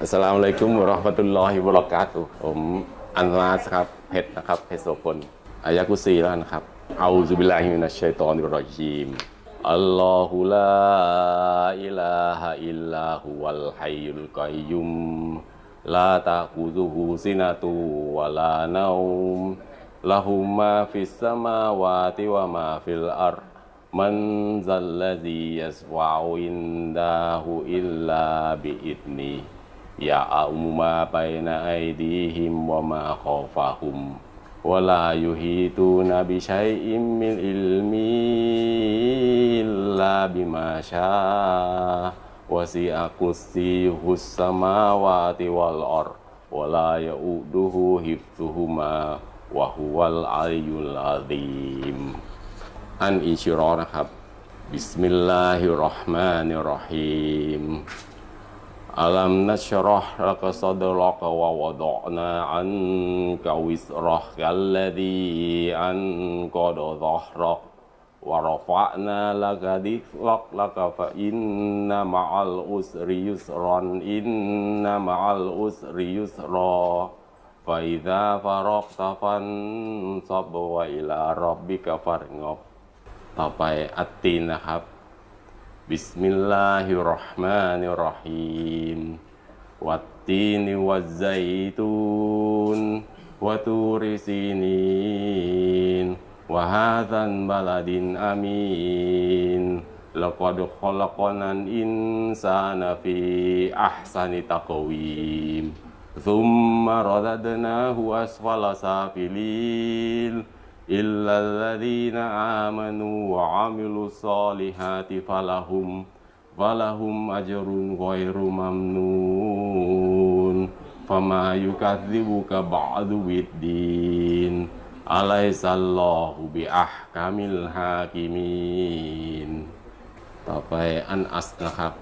อัสสลามุอะลัยกุม วะเราะห์มะตุลลอฮิ วะบะเราะกาตุฮ์ ผมอันนาสครับเพชรนะครับเพชรโสพล อายะฮฺกุรซีแล้วนะครับ เอาซุบิลลาฮิมินัชชัยฏอนิรรอญีม อัลลอฮุลาอิลาฮะอิลลาฮุวัลฮัยยุลกอยยุม ลาตะกูซุฮูซินะตุวะลานาอุม ละฮุมาฟิสสมาวาติวะมาฟิลอัรฎ์มันซัลละซียัสวะอูอินดาฮูอิลลาบิอิซนีYa umma baina aidihim wa ma khawfahum wa la yuhituna bi syai'im min ilmi illa bima syaa wa si'a kursiyyuhus samawati wal ardh wa la ya'uduhu hifdhuhuma wa huwal aliyyul azim An Isyirahนะครับ Bismillahirrahmanirrahim Alam nashrah laka sadraka wa wada'na anka wisraka alladhi anqada dhahrak wa rafa'na laka dhikraka fa inna ma'al usri yusran inna ma'al usri yusra fa idza faraqta fansab wa ila rabbika farghab ต่อไปอัตตีนนะครับBismillahirrahmanirrahim Wattini wazzaitun Waturi sinin Wahadhan baladin amin Laqad khalaqanal insana fi ahsani taqwim Thumma radadnahu asfala safilin إلا الذين آمنوا وعملوا الصالحات فلهم أجر غير ممنون فما يكذبك بعد بالدين أليس الله بأحكم الحاكمين ต่อไปอันอัสนะครับ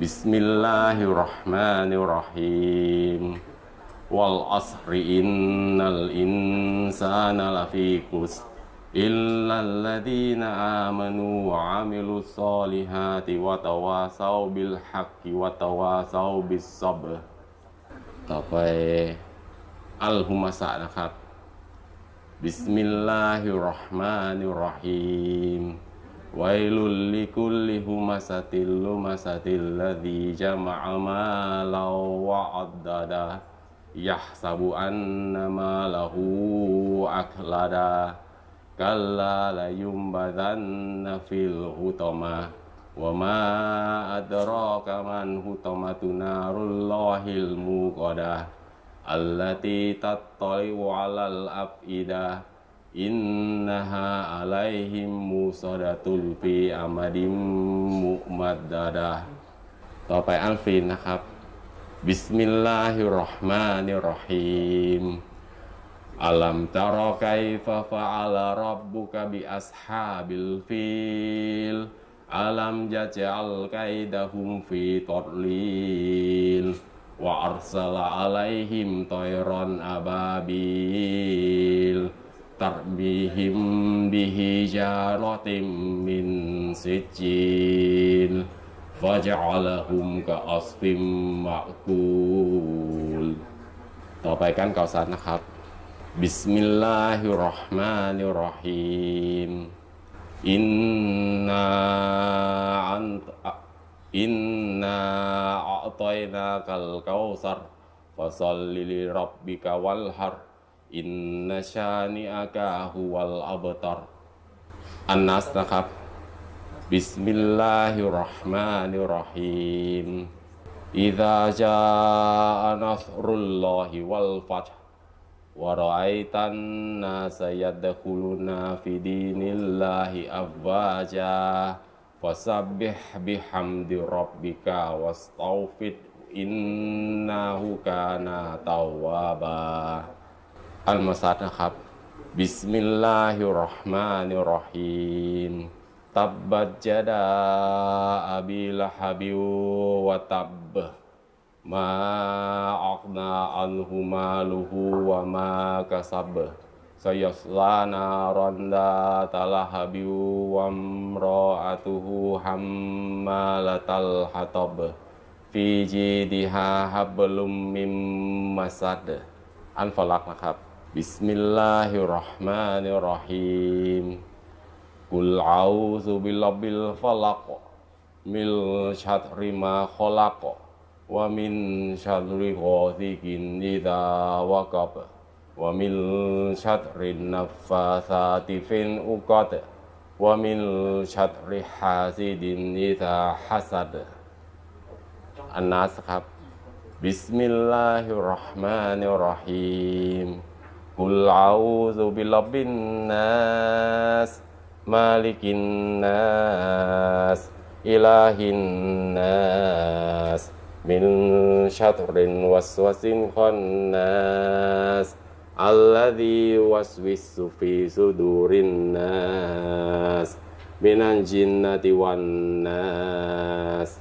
بسم الله الرحمن الرحيم Wal asri innal insana lafi khusr illal ladzina amanu wa amilus solihati wa tawasaw bil haqqi wa tawasaw bis sabr ต่อไปอัลฮุมะซะนะครับ Bismillahirrahmanirrahim Wailul likulli humasatil lumasatil ladzi jama'a malan wa 'addada Yahsabu anna malahu akhlada Kalla layumbadhanna fil hutamah Wa ma adraka man hutamatu narullahil muqadah Allati tattali'u alal af'idah Innaha alaihim musadatul fi amadim mu'maddadah ต่อไปอัลฟินนะครับBismillahirrahmanirrahim Alam tara kaifa fa'ala rabbuka bi ashabil fil Alam yaj'al kaidahum fi tadlil Wa arsala alaihim tayran ababil Tarbihim bihijaratim min sijil Faja'alahum ka'asfim ma'kul ต่อไปการกล่าวสารนะครับ Bismillahirrahmanirrahim Inna a'tainakal kausar Fasalli li rabbika walhar Inna shani'aka huwal abtar อันนัสนะครับ Bismillahirrahmanirrahim Idza jaa nasrullahi wal fath wa ra'aitan nasa yadkhuluna fi dinillahi afwaja fasabbih bihamdi rabbika wastaghfir innahu kana tawwaba Al-Masad นะครับ Bismillahirrahmanirrahim Tabbat jadaa Abi Lahabin wa tabb ma aghna anhu maluhu wa ma kasab sayasla naran dhata lahabin wa imra'atuhu hammalatal hatab ฟีจีดีฮาฮับบลุมมิมมาซัดอันฟะลักนะครับบิสมิลลาฮิรเราะห์มานิรเราะฮีมกุลเอาซุบิลรับบิลฟะลักมิลชัตริมาคอลักวะมินชัตริกอซิกินอิซาวะกับวะมินชัตรินนัฟฟาซาติฟินอุกอดวะมินชัตริฮาซิดินอิซาฮัสัดอันนัสครับบิสมิลลาฮิรเราะห์มานิรเราะฮีมกุลเอาซุบิลรับบินนัสมาลิกินนัสอิลาฮินนัสมินชัตรินวัสวะซินคอนนัสอัลลซีวัสวิสซุฟีซุดูรินนัสมินัลจินนะติวันนัส